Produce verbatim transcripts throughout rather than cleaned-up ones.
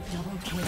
Double kill.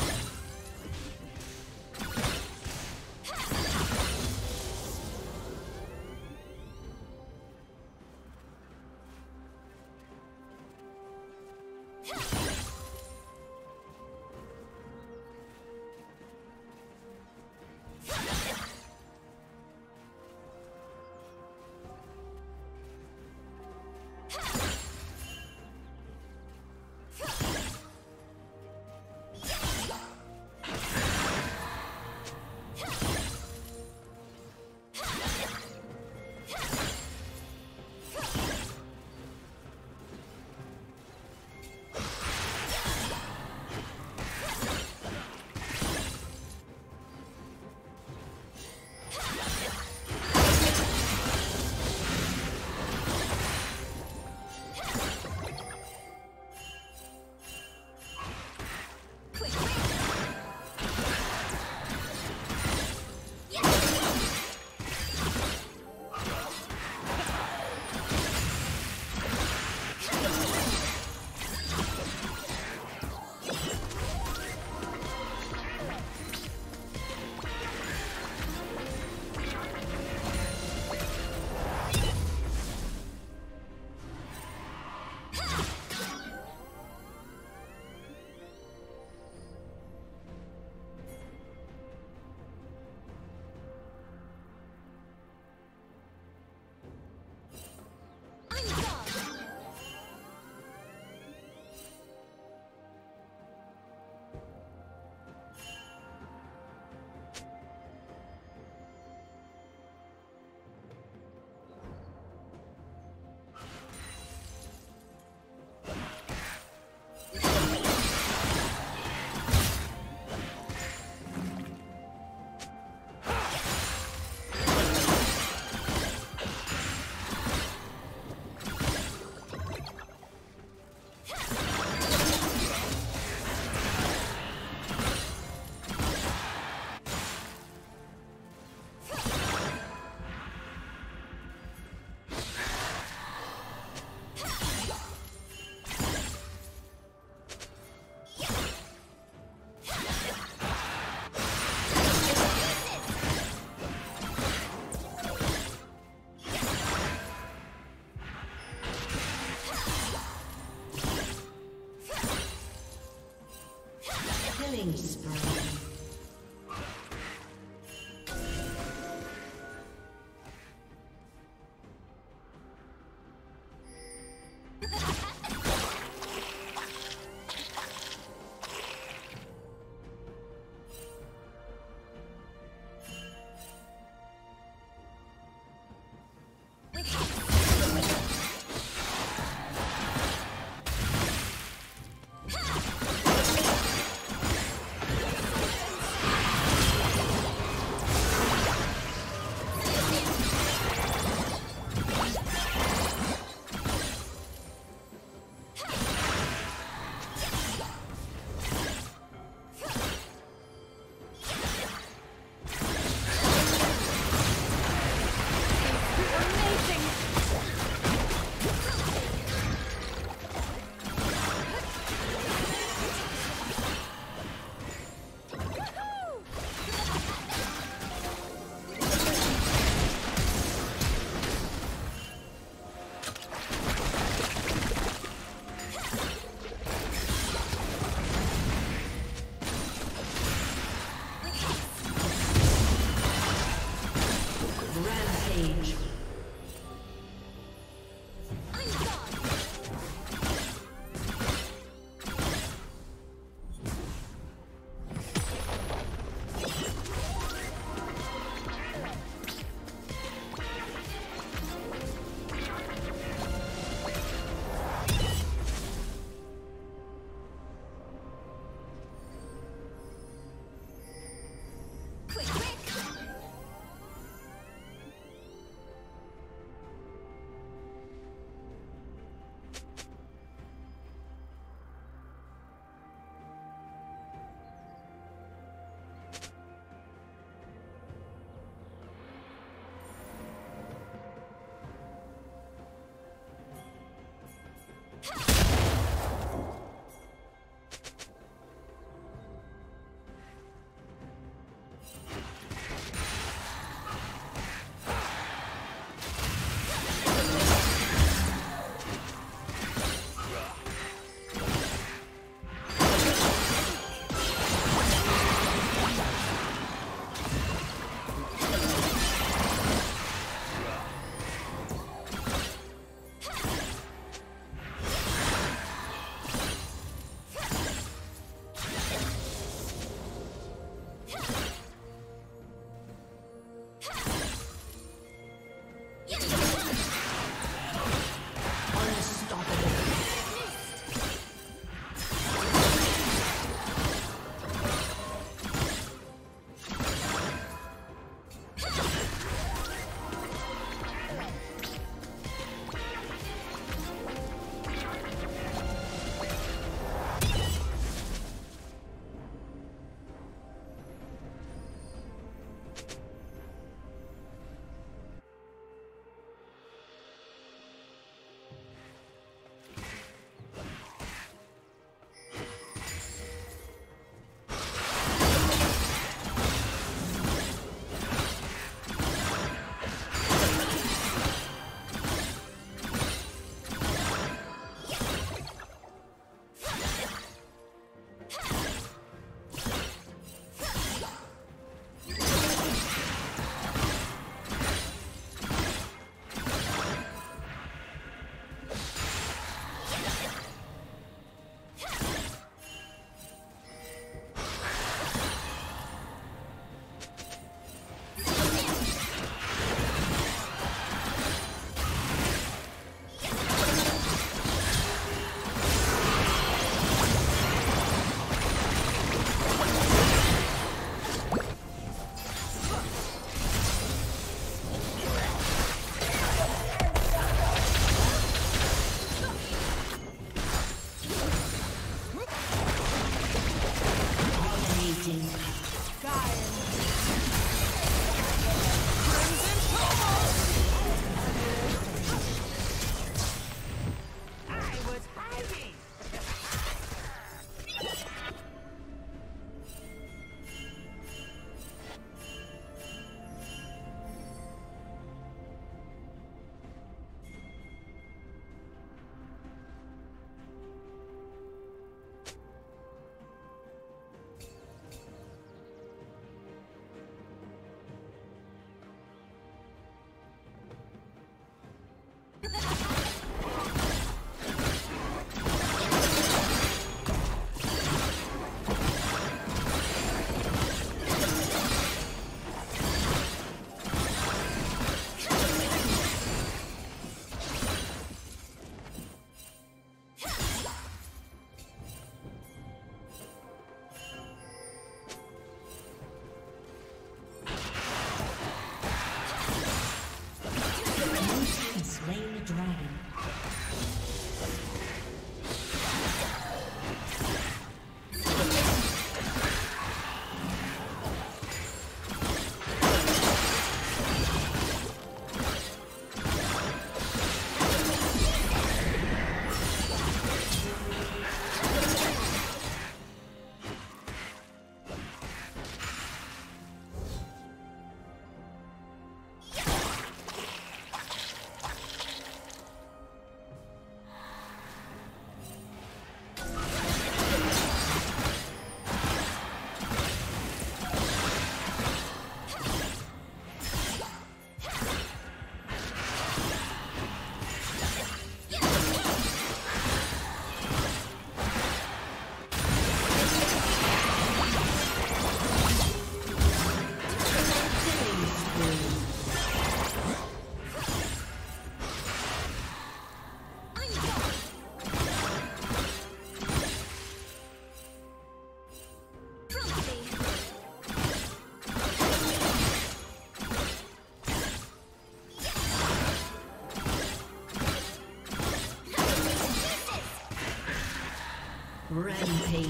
Rampage.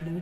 Blue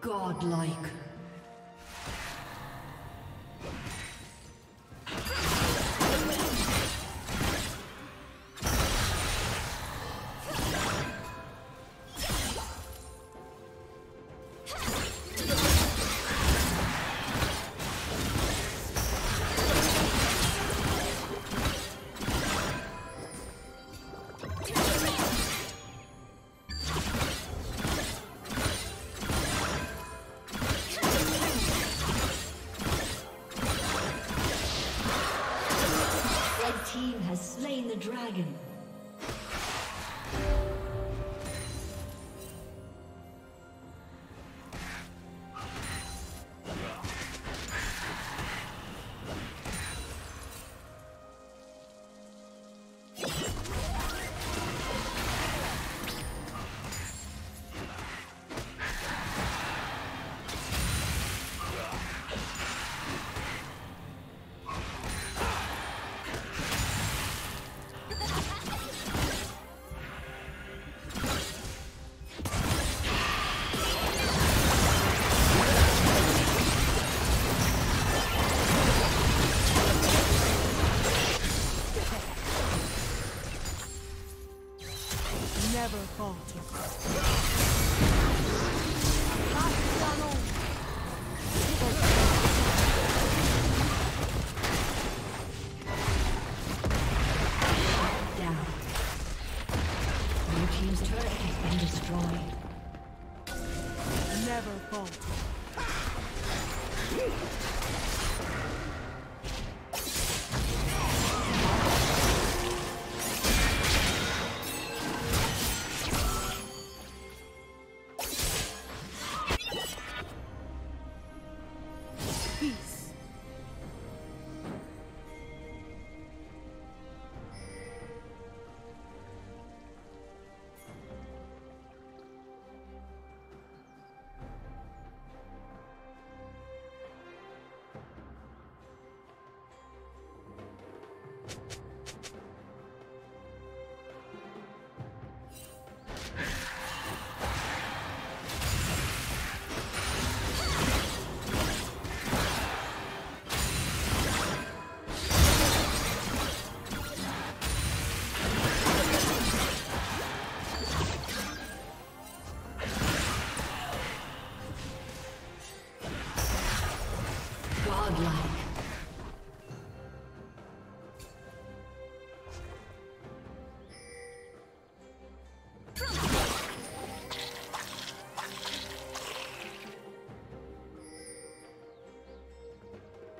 Godlike.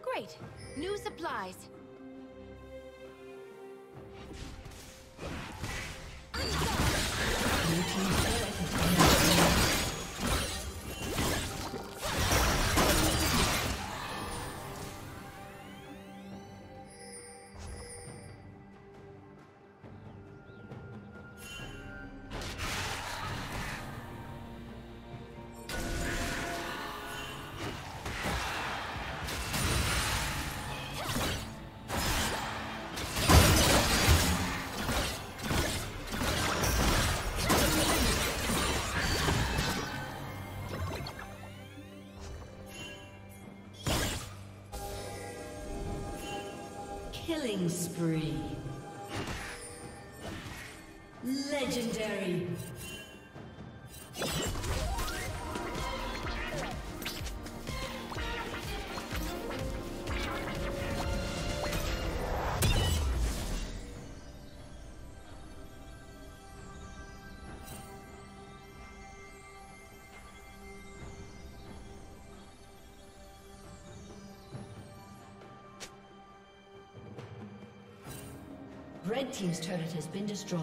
Great. New supplies. Killing spree. Legendary. Red team's turret has been destroyed.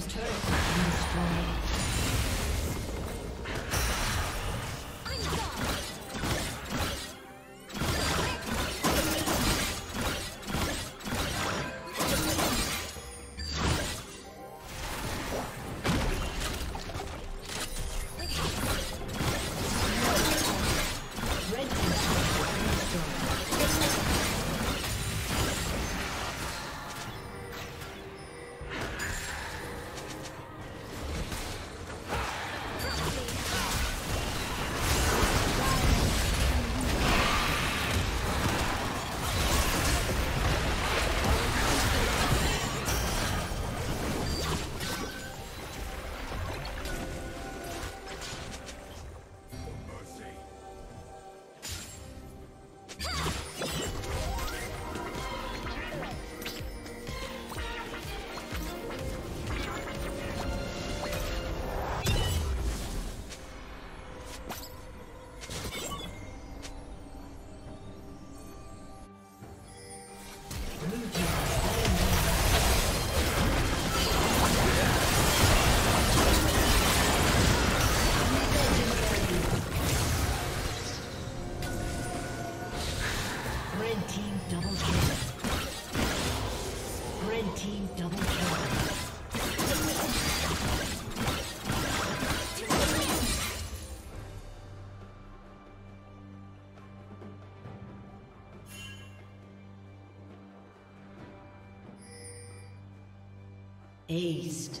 team's turret has been destroyed. I'm gone. Aced.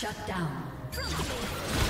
Shut down.